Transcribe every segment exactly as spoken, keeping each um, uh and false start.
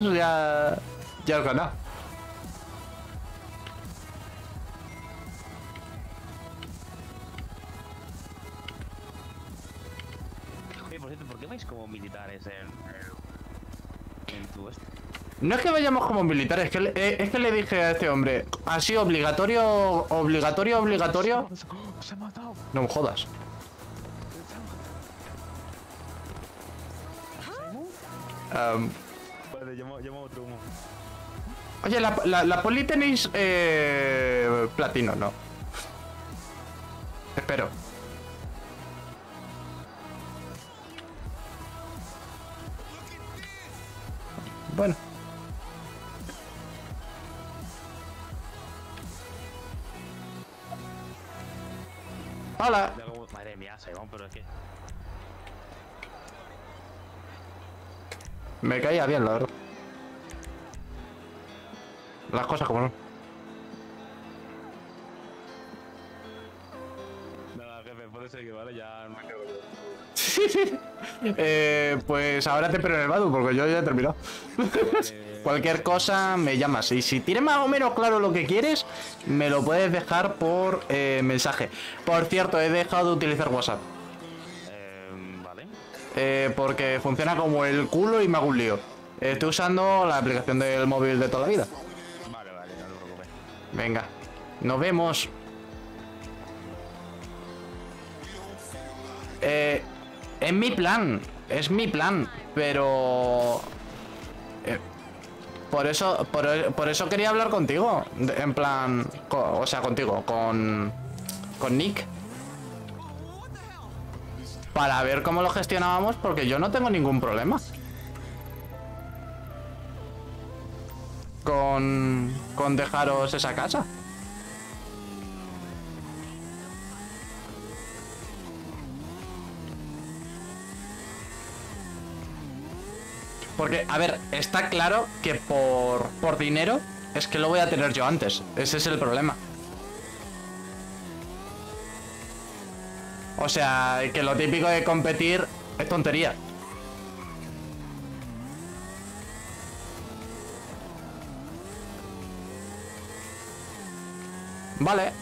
ya, ya lo ganó. Por cierto, ¿por qué vais como militares en, en tu este? No es que vayamos como militares, es que, le, es que le dije a este hombre, así obligatorio, obligatorio, obligatorio. Se ha matado. No me jodas. Um, Vale, llamo, llamo otro humo. Oye, la, la, la poli tenéis eh, platino, ¿no? Espero. Bueno. Hola. Madre mía, Simón, pero es que... Me caía bien, la verdad. Las cosas como no. Nada, jefe, puede seguir, ¿vale? Ya no me quedo yo. Sí, sí. Eh, pues ahora te espero en el Badu, porque yo ya he terminado. Vale. Cualquier cosa me llamas. Y si tienes más o menos claro lo que quieres, me lo puedes dejar por eh, mensaje. Por cierto, he dejado de utilizar WhatsApp. Eh, porque funciona como el culo y me hago un lío. Eh, estoy usando la aplicación del móvil de toda la vida. Vale, vale, no te preocupes. Venga, nos vemos. Eh, es mi plan, es mi plan, pero... Eh, por eso por, por eso quería hablar contigo, en plan... Con, o sea, contigo, con... Con Nick. Para ver cómo lo gestionábamos, porque yo no tengo ningún problema con, con dejaros esa casa. Porque, a ver, está claro que por, por dinero es que lo voy a tener yo antes. Ese es el problema. O sea, que lo típico de competir es tontería. Vale.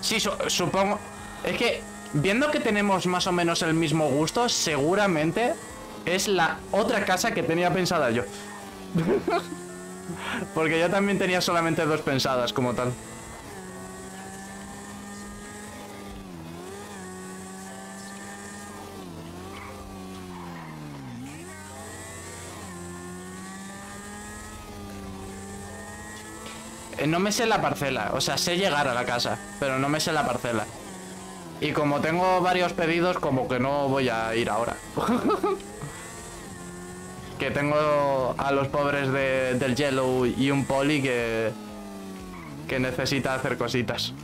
Sí, su supongo... Es que, viendo que tenemos más o menos el mismo gusto, seguramente es la otra casa que tenía pensada yo. Porque yo también tenía solamente dos pensadas como tal. No me sé la parcela, o sea, sé llegar a la casa, pero no me sé la parcela. Y como tengo varios pedidos, como que no voy a ir ahora. Que tengo a los pobres de, del Yellow y un poli que, que necesita hacer cositas.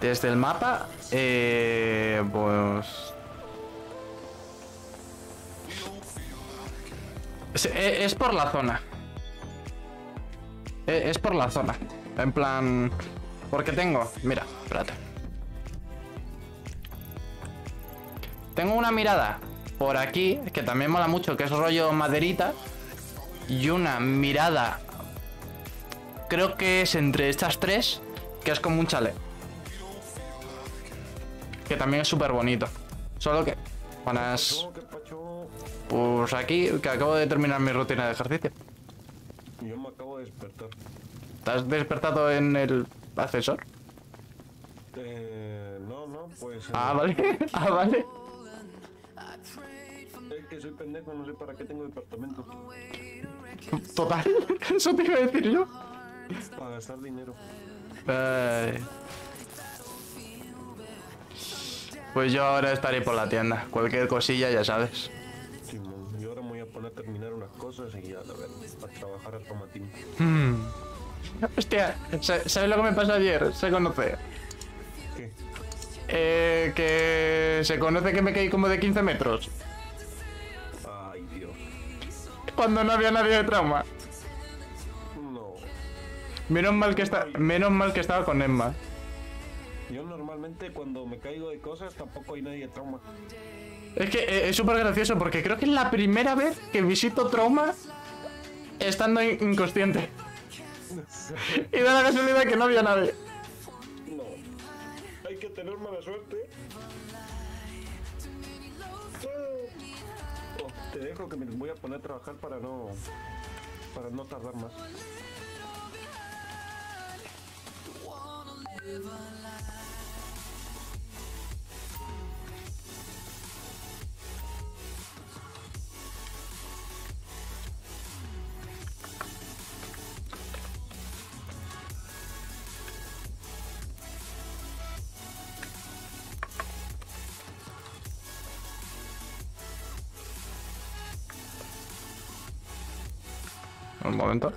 Desde el mapa, eh, pues... Es, es por la zona. Es, es por la zona. En plan... Porque tengo... Mira, espérate. Tengo una mirada por aquí, que también mola mucho, que es rollo maderita. Y una mirada... Creo que es entre estas tres, que es como un chalet. Que también es súper bonito. Solo que... Buenas... Pues aquí, que acabo de terminar mi rutina de ejercicio. Yo me acabo de despertar. ¿Te has despertado en el ascensor? Eh... No, no, pues... Ah, eh... vale. Ah, vale. Es que soy pendejo, no sé para qué tengo departamento. Total, eso te iba a decir yo. Para gastar dinero. Eh... Pues yo ahora estaré por la tienda. Cualquier cosilla, ya sabes. Sí, yo ahora me voy a poner a terminar unas cosas y ya, a ver, para trabajar hasta matín. Hmm. Hostia, ¿sabes lo que me pasó ayer? Se conoce. ¿Qué? Eh, que se conoce que me caí como de quince metros. Ay, Dios. Cuando no había nadie de trauma. No. Menos mal que está, menos mal que estaba con Emma. Yo normalmente cuando me caigo de cosas tampoco hay nadie de Trauma. Es que eh, es súper gracioso porque creo que es la primera vez que visito Trauma estando in inconsciente. Y da la casualidad que no había nadie. No. Hay que tener mala suerte. Te dejo que me voy a poner a trabajar para no... para no tardar más. Un momento.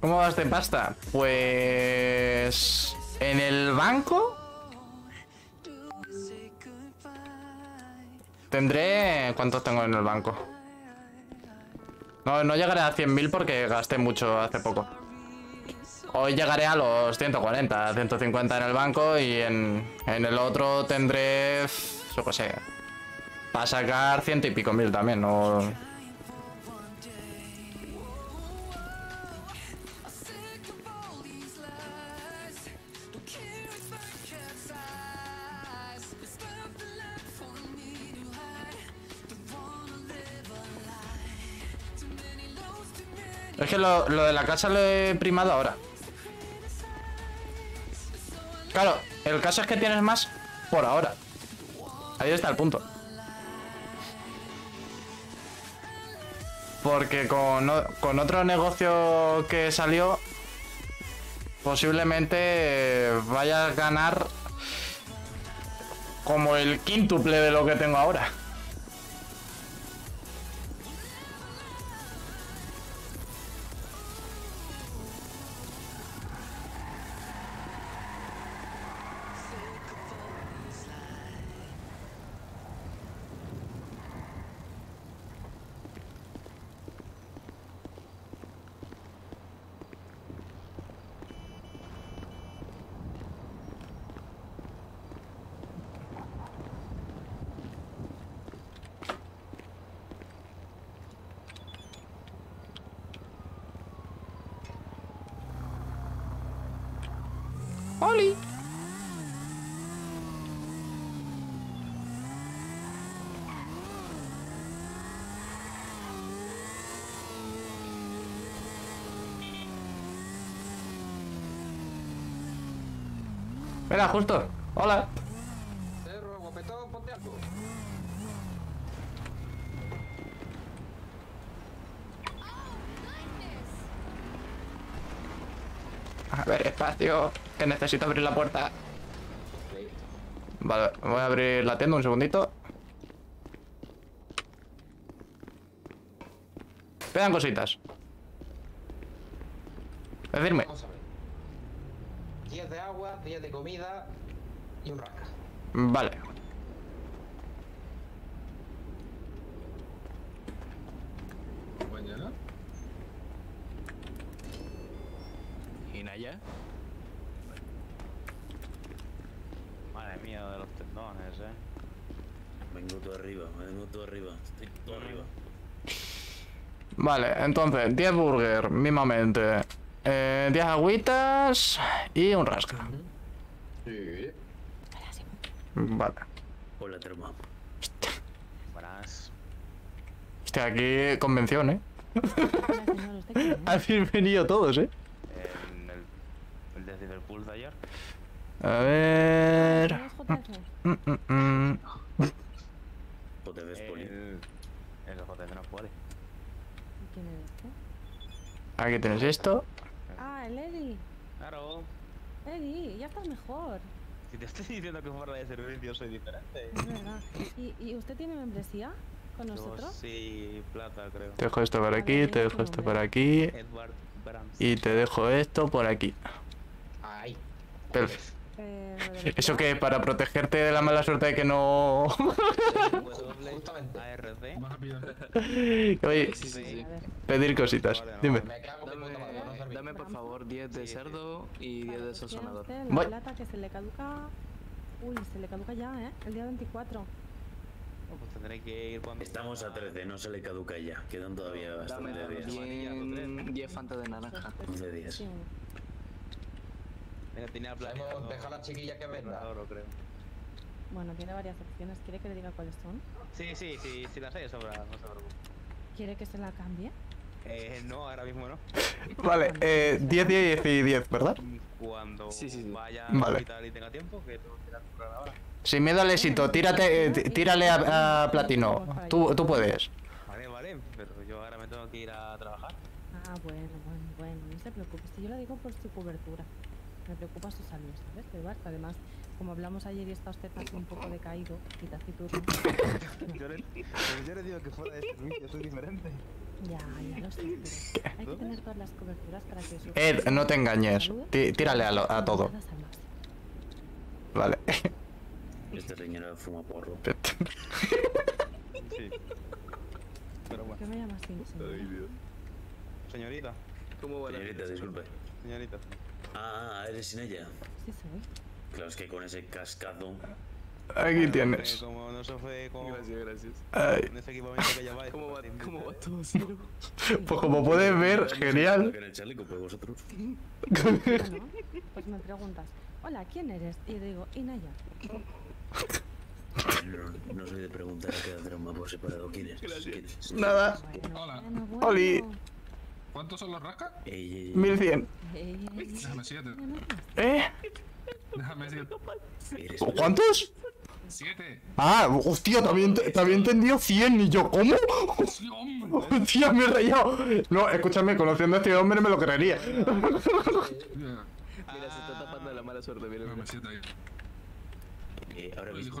¿Cómo vas de pasta? Pues... en el banco... tendré... ¿cuántos tengo en el banco? No, no llegaré a cien mil porque gasté mucho hace poco. Hoy llegaré a los ciento cuarenta, ciento cincuenta en el banco y en, en el otro tendré... yo qué sé... para sacar ciento y pico mil también, no... Es que lo, lo de la casa lo he primado ahora. Claro, el caso es que tienes más por ahora. Ahí está el punto. Porque con, con otro negocio que salió, posiblemente vayas a ganar como el quíntuple de lo que tengo ahora. ¡Oli! Mira, justo. Hola. Cerro, guapetón, ponte algo. A ver, espacio. Que necesito abrir la puerta. Vale, voy a abrir la tienda un segundito. Quedan cositas. Decidme. Vamos a ver. diez de agua, diez de comida y un rasca. Vale. Mañana. ¿Y Naya? Madre mía, de los tendones, eh. Vengo todo arriba, vengo todo arriba, estoy todo arriba. Vale, entonces, diez burger, mismamente. Eh, diez agüitas y un rasca. Sí. Vale. Hola, Termo. Hostia. Buenas. Hostia, aquí convención, eh. Habéis venido todos, eh. En el, el de Liverpool de ayer. A ver... Mm, mm, mm, mm. El... el J T no puede. Aquí tienes esto. Ah, el Eddie. Claro. Eddie, ya estás mejor. Si te estoy diciendo que por la de servicio soy diferente. Es verdad. ¿Y, y usted tiene membresía? con nosotros? No, sí, plata, creo. Te dejo esto por aquí, te dejo esto por aquí. Y te dejo esto por aquí. Ay. Perfecto. Eh, ¿Eso qué? ¿Para protegerte de la mala suerte de que no...? Oye, sí, sí, sí. Pedir cositas, vale, no, dime. Me cago, dame, me dame, dame por favor diez de cerdo y diez de sazonador. La plata que se le caduca... Uy, se le caduca ya, ¿eh? El día veinticuatro. No, pues tendré que ir cuando... Estamos a trece, no se le caduca ya. Quedan todavía bastante días. diez fantas de naranja. once días. Sí. Mira, tenía planeado... Deja a la chiquilla que venga. Bueno, tiene varias opciones. ¿Quiere que le diga cuáles son? Sí, sí, sí, si las hay sobra, no se preocupe. ¿Quiere que se la cambie? Eh, no, ahora mismo no. Vale, eh, diez, diez y diez, ¿verdad? Cuando sí, sí, sí. Vaya vale. A quitar y tenga tiempo, que tengo que ir a comprar ahora. Si me da el éxito, tírate, eh, tírale a, a Platino. Tú, tú puedes. Vale, vale, pero yo ahora me tengo que ir a trabajar. Ah, bueno, bueno, bueno, no se preocupe. Si yo lo digo por su cobertura. Me preocupa su salud, ¿sabes? Pero basta, además, como hablamos ayer y está usted así un poco decaído, y taciturno. Yo le, yo le digo que fuera de servicio, soy diferente. Ya, ya lo sé, pero hay que tener todas las coberturas para que su... Ed, no te engañes, Tí, tírale a, lo, a todo. Vale. Este señor fuma porro. Sí. Pero bueno. ¿Qué me llamas así, señorita? Ay, Dios. Señorita. ¿Cómo va la señorita, disculpe. Señorita. Ah, ¿eres sin ella? Sí, soy. Claro, es que con ese cascado... Aquí ah, tienes. Como no se fue como... Gracias, gracias. Ay. Con ese equipamiento que lleváis. ¿Cómo va, ¿Cómo va todo, Zero? Pues como puedes ver, genial. Pues me preguntas, hola, ¿quién eres? Y yo digo, Inaya. No, no soy de preguntar a cada drama por separado. ¿Quién eres? Gracias. ¿Quién eres? Nada. Bueno, hola. Bueno, bueno. Oli. ¿Cuántos son los rascas? mil cien. Déjame siete. ¿Eh? Déjame siete. ¿Cuántos? siete. Ah, hostia, también había entendido cien. Y yo, ¿cómo? Hostia, me he rayado. No, escúchame, conociendo a este hombre me lo creería. Mira, se está tapando la mala suerte. Mira, me siento ahí. Eh, ahora mismo.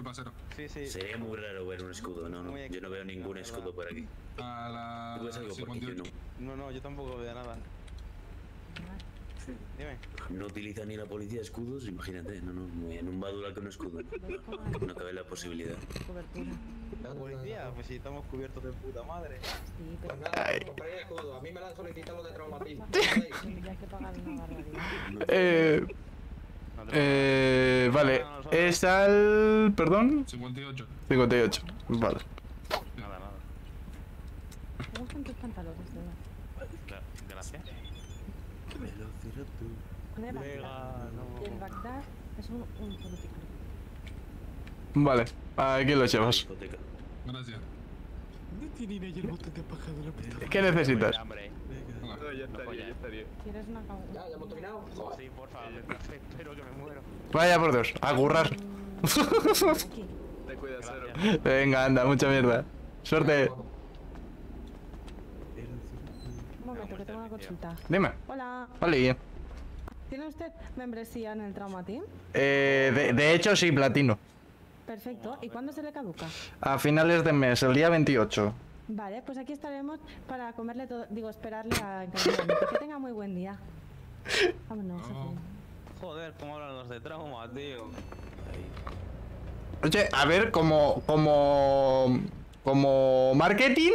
Sí, sí. Sería muy raro ver un escudo, no, no. Yo no veo ningún escudo por aquí. A la... Algo sí, porque yo no. no, no, yo tampoco veo nada. Sí. Dime. No utiliza ni la policía escudos, imagínate, no, no. En un badula con un escudo. No cabe la posibilidad. Cobertura. La policía, pues si estamos cubiertos de puta madre. Sí, pero pues nada, compré el escudo. A mí me lo han solicitado de traumatismo. Tendrías que pagar una barbaridad. Eh... Eh, vale, es al... perdón... cincuenta y ocho. cincuenta y ocho, vale. Nada, nada. ¿Te gustan tus pantalones, Deba? Gracias. Me lo tiro tú. Y el Bagdad es un político. Vale, aquí lo llevas. Gracias. ¿Qué necesitas? No, ya estaría, ya estaría. ¿Quieres una cagua? Ya, ya hemos terminado. Sí, por favor, espero que me muero. Vaya por Dios, a currar. Te cuidas, Zero. Venga, anda, mucha mierda. Suerte. Un momento, que tengo una consulta. Dime. Hola. Hola. ¿Tiene usted membresía en el Trauma Team? Eh, de, de hecho, sí, platino. Perfecto. ¿Y cuándo se le caduca? A finales de mes, el día veintiocho. Vale, pues aquí estaremos para comerle todo, digo, esperarle a encargarle. Que tenga muy buen día. Vámonos. Oh. Joder, cómo hablan los de trauma, tío. Oye, a ver, como, como, como marketing,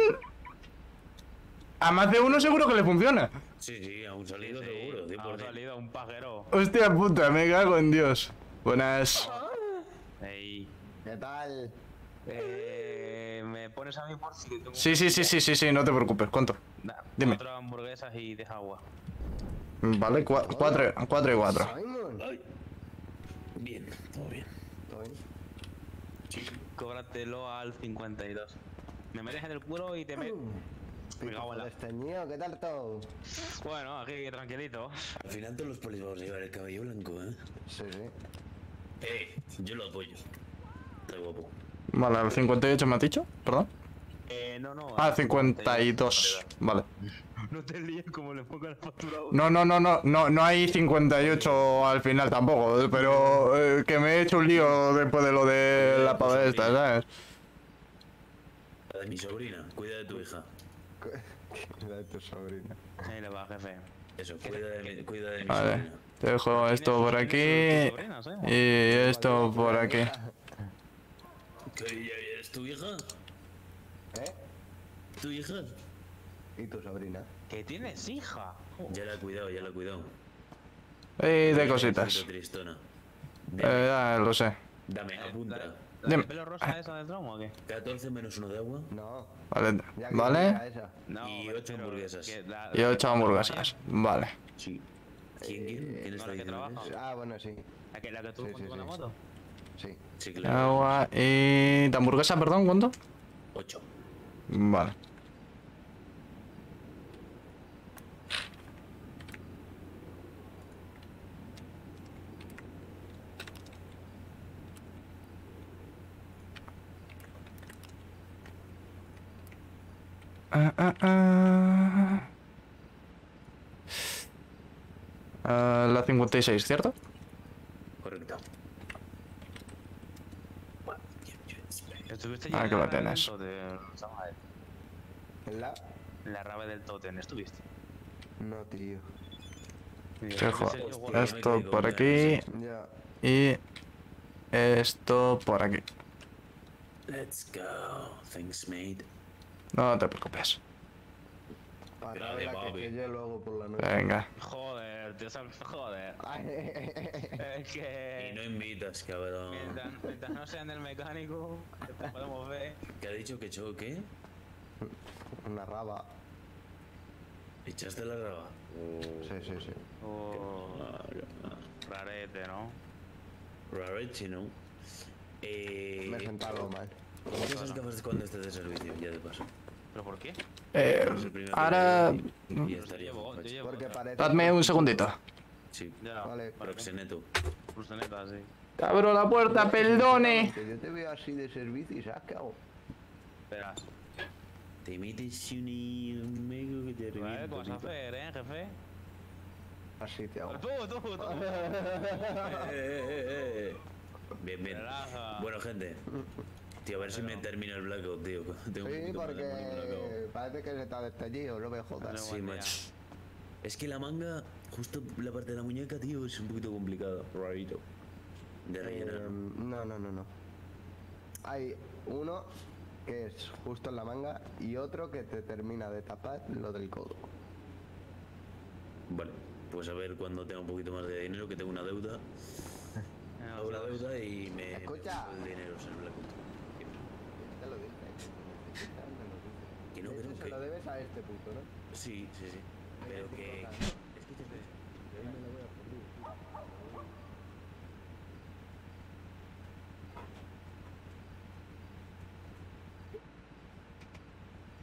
a más de uno seguro que le funciona. Sí, sí, a un salido sí, seguro. Sí, a un salido, a un pajero. Hostia puta, me cago en Dios. Buenas. Hey. ¿Qué tal? Eh, ¿Me pones a mí por si tengo... Sí, sí, sí, sí, sí, sí, no te preocupes. ¿Cuánto? Nah, dime. Cuatro hamburguesas y deja agua. Vale, cua cuatro, cuatro y cuatro. Bien, todo bien. Todo bien. Cóbratelo al cincuenta y dos. Me metes en el culo y te metes... Me cago en la... ¿Qué tal todo? Bueno, aquí tranquilito. Al final todos los polis vamos a llevar el cabello blanco, ¿eh? Sí, sí. Eh, yo lo apoyo. Está guapo. Vale, ¿el cincuenta y ocho me has dicho? ¿Perdón? Eh, no, no. Ah, cincuenta y dos. Vale. No te líes como le pongo la factura. No, no, no, no, no, no hay cincuenta y ocho al final tampoco, pero eh, que me he hecho un lío después de lo de la pava esta, ¿sabes? de mi sobrina, cuida de tu hija. Cuida de tu sobrina. Ahí lo va, jefe. Eso, cuida de mi, cuida de mi vale. sobrina. Te dejo esto por aquí y esto por aquí. ¿Qué, es tu hija? ¿Eh? ¿Tu hija? ¿Y tu sobrina? ¿Que tienes hija? Ya la he cuidado, ya la he cuidado. Y de cositas. Eh, ya lo sé. Dame, apunta. ¿El pelo rosa esa del tramo o qué? catorce menos uno de agua. No. Vale. ¿Vale? No, y ocho hamburguesas. La, la, y ocho hamburguesas. Vale. Sí. ¿Quién, quién? ¿Quién eh, está la que trabaja? Ah, bueno, sí. ¿La que, la que tú sí, junto sí, con sí. la moto? Sí. Sí, claro. Agua y... ¿De hamburguesa, perdón? ¿Cuánto? ocho. Vale. Ah, ah, ah. Uh, la cincuenta y seis, ¿cierto? Correcto. Ah, que lo tenés. ¿La? La rave del tótem, ¿estuviste? No, tío. Dejo esto por aquí y esto por aquí. Let's go, thanks mate. No te preocupes. Grave, que, que luego por la noche. Venga. Joder, tío, joder. Es que... Y no invitas, cabrón. Mientras, mientras no sean del mecánico, te podemos ver. ¿Qué ha dicho que choque? Una raba. ¿Echaste la raba? Oh. Sí, sí, sí. Oh. Rarete, ¿no? Rarete, ¿no? Eh... Me he sentado mal. ¿Por qué son capaces cuando estés de servicio? Ya de paso. ¿Pero por qué? Eh, ahora... Dadme un segundito. Sí, ya, vale. Proxeneto. Proxeneta, sí. ¡Abro la puerta, perdone! Yo te veo así de servicio y se has cagado. Espera. Te metes un mego que te revienta. Vale, ¿qué vas a hacer, eh, jefe? Así te hago. ¡Tú, tú, tú! ¡Eh, eh, eh! Bien, bien. Bueno, gente. Tío, a ver si me termina el blackout, tío. Tengo sí, porque parece que se está destellido, no me jodas. Sí, macho. Es que la manga, justo la parte de la muñeca, tío, es un poquito complicada. Rarito. De rellenar. Eh, no, no, no, no. Hay uno que es justo en la manga y otro que te termina de tapar lo del codo. Vale, pues a ver cuando tenga un poquito más de dinero, que tengo una deuda. Hago la deuda y me... Escucha. Me el dinero, o sea, el blackout. Que no, pero que... lo debes a este punto, ¿no? Sí, sí, sí. Pero que... Es que te estoy... Ahí me lo voy a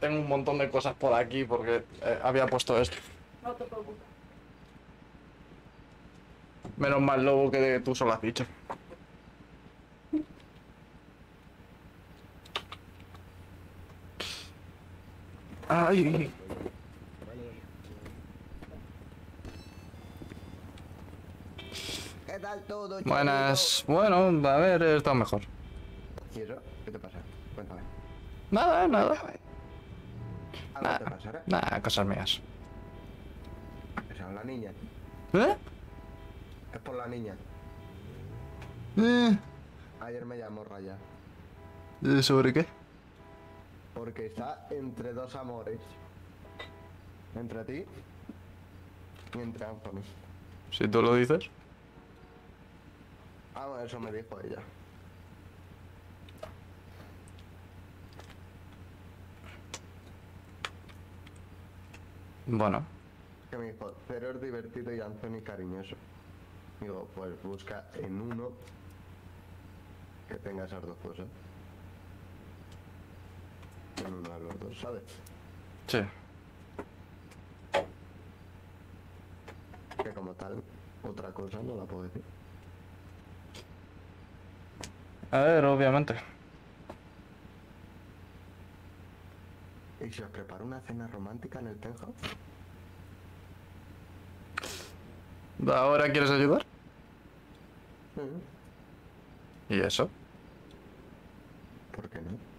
perder. Tengo un montón de cosas por aquí porque eh, había puesto esto. No te preocupes. Menos mal, Lobo, que tú solo has dicho. Ay. ¿Qué tal todo? Buenas. Bueno, a ver, está mejor. ¿Y eso? ¿Qué te pasa? Cuéntame. Nada, nada. Nada, te pasa, ¿eh? Nada, cosas mías. Es por la niña. ¿Eh? Es por la niña. Eh. Ayer me llamó Raya. ¿Sobre qué? Porque está entre dos amores. Entre ti y entre Anthony. Si tú lo dices. Ah, bueno, eso me dijo ella. Bueno. Que me dijo, Zero es divertido y Anthony cariñoso. Digo, pues busca en uno que tenga esas dos cosas. Con uno de los dos, ¿sabes? Sí. Que como tal, otra cosa no la puedo decir. A ver, obviamente. ¿Y si os preparo una cena romántica en el penthouse? ¿Ahora quieres ayudar? Mm. ¿Y eso? ¿Por qué no?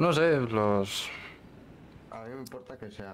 No sé, los... A mí me importa que sea